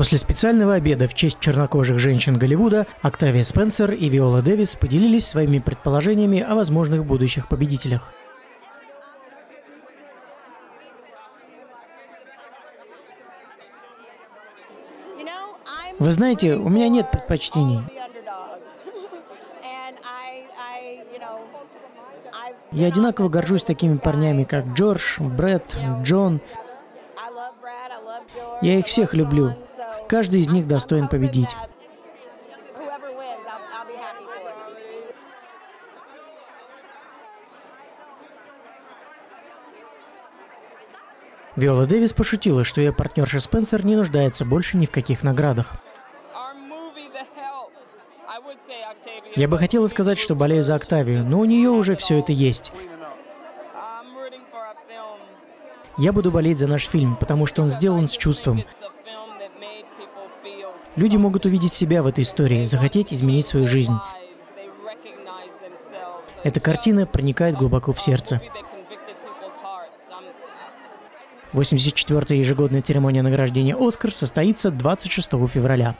После специального обеда в честь чернокожих женщин Голливуда Октавия Спенсер и Виола Дэвис поделились своими предположениями о возможных будущих победителях. Вы знаете, у меня нет предпочтений. Я одинаково горжусь такими парнями, как Джордж, Брэд, Джон. Я их всех люблю. Каждый из них достоин победить. Виола Дэвис пошутила, что ее партнерша Спенсер не нуждается больше ни в каких наградах. Я бы хотела сказать, что болею за Октавию, но у нее уже все это есть. Я буду болеть за наш фильм, потому что он сделан с чувством. Люди могут увидеть себя в этой истории, захотеть изменить свою жизнь. Эта картина проникает глубоко в сердце. 84-я ежегодная церемония награждения «Оскар» состоится 26 февраля.